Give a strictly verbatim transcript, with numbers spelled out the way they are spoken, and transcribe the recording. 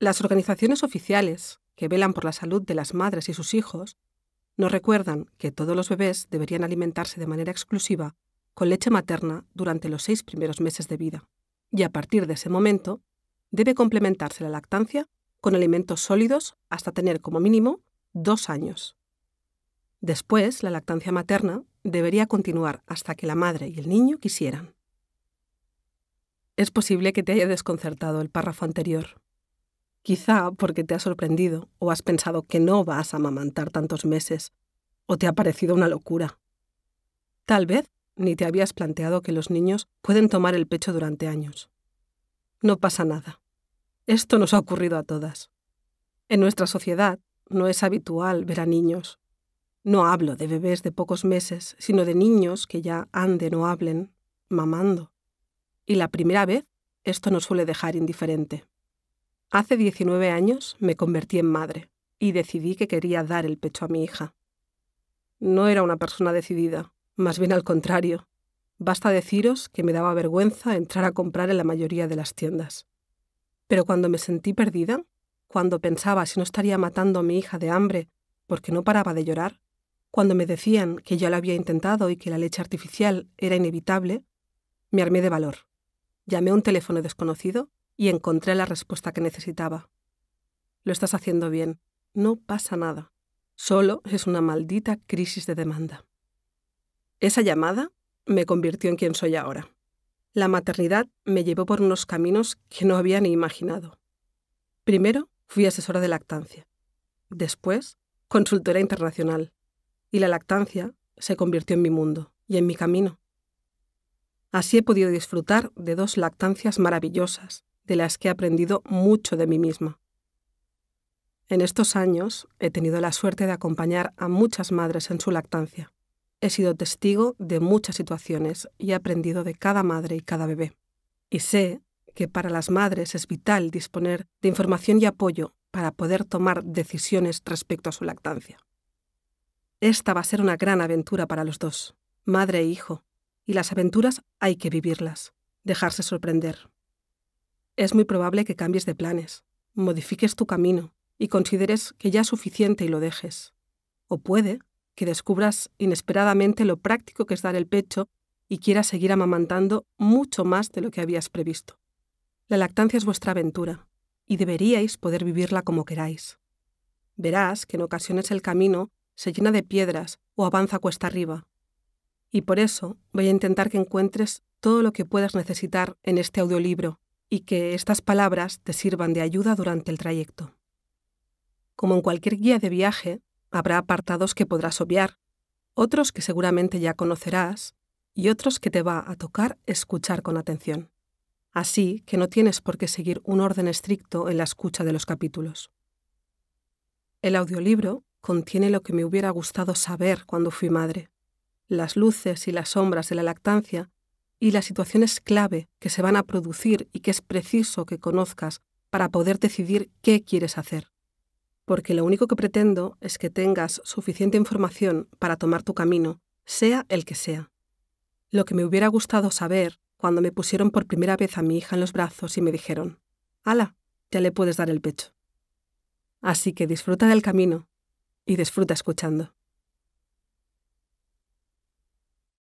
Las organizaciones oficiales que velan por la salud de las madres y sus hijos nos recuerdan que todos los bebés deberían alimentarse de manera exclusiva con leche materna durante los seis primeros meses de vida y a partir de ese momento debe complementarse la lactancia con alimentos sólidos hasta tener como mínimo dos años. Después, la lactancia materna debería continuar hasta que la madre y el niño quisieran. Es posible que te haya desconcertado el párrafo anterior. Quizá porque te ha sorprendido o has pensado que no vas a amamantar tantos meses o te ha parecido una locura. Tal vez ni te habías planteado que los niños pueden tomar el pecho durante años. No pasa nada. Esto nos ha ocurrido a todas. En nuestra sociedad no es habitual ver a niños. No hablo de bebés de pocos meses, sino de niños que ya anden o hablen, mamando. Y la primera vez, esto nos suele dejar indiferente. Hace diecinueve años me convertí en madre y decidí que quería dar el pecho a mi hija. No era una persona decidida, más bien al contrario. Basta deciros que me daba vergüenza entrar a comprar en la mayoría de las tiendas. Pero cuando me sentí perdida, cuando pensaba si no estaría matando a mi hija de hambre porque no paraba de llorar, cuando me decían que ya lo había intentado y que la leche artificial era inevitable, me armé de valor. Llamé a un teléfono desconocido y encontré la respuesta que necesitaba. Lo estás haciendo bien. No pasa nada. Solo es una maldita crisis de demanda. Esa llamada me convirtió en quien soy ahora. La maternidad me llevó por unos caminos que no había ni imaginado. Primero fui asesora de lactancia. Después, consultora internacional. Y la lactancia se convirtió en mi mundo y en mi camino. Así he podido disfrutar de dos lactancias maravillosas, de las que he aprendido mucho de mí misma. En estos años he tenido la suerte de acompañar a muchas madres en su lactancia. He sido testigo de muchas situaciones y he aprendido de cada madre y cada bebé. Y sé que para las madres es vital disponer de información y apoyo para poder tomar decisiones respecto a su lactancia. Esta va a ser una gran aventura para los dos, madre e hijo. Y las aventuras hay que vivirlas, dejarse sorprender. Es muy probable que cambies de planes, modifiques tu camino y consideres que ya es suficiente y lo dejes. O puede que descubras inesperadamente lo práctico que es dar el pecho y quieras seguir amamantando mucho más de lo que habías previsto. La lactancia es vuestra aventura y deberíais poder vivirla como queráis. Verás que en ocasiones el camino se llena de piedras o avanza cuesta arriba. Y por eso voy a intentar que encuentres todo lo que puedas necesitar en este audiolibro y que estas palabras te sirvan de ayuda durante el trayecto. Como en cualquier guía de viaje, habrá apartados que podrás obviar, otros que seguramente ya conocerás y otros que te va a tocar escuchar con atención. Así que no tienes por qué seguir un orden estricto en la escucha de los capítulos. El audiolibro contiene lo que me hubiera gustado saber cuando fui madre, las luces y las sombras de la lactancia y las situaciones clave que se van a producir y que es preciso que conozcas para poder decidir qué quieres hacer. Porque lo único que pretendo es que tengas suficiente información para tomar tu camino, sea el que sea. Lo que me hubiera gustado saber cuando me pusieron por primera vez a mi hija en los brazos y me dijeron, «Hala, ya le puedes dar el pecho». Así que disfruta del camino y disfruta escuchando.